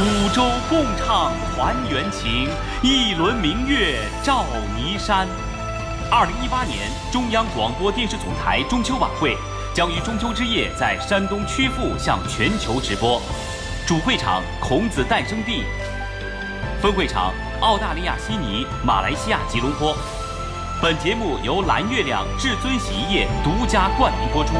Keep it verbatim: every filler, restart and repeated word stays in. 五洲共唱还原情，一轮明月照霓山。二零一八年，中央广播电视总台中秋晚会将于中秋之夜在山东曲阜向全球直播。主会场孔子诞生地，分会场澳大利亚悉尼、马来西亚吉隆坡。本节目由蓝月亮至尊洗衣液独家冠名播出。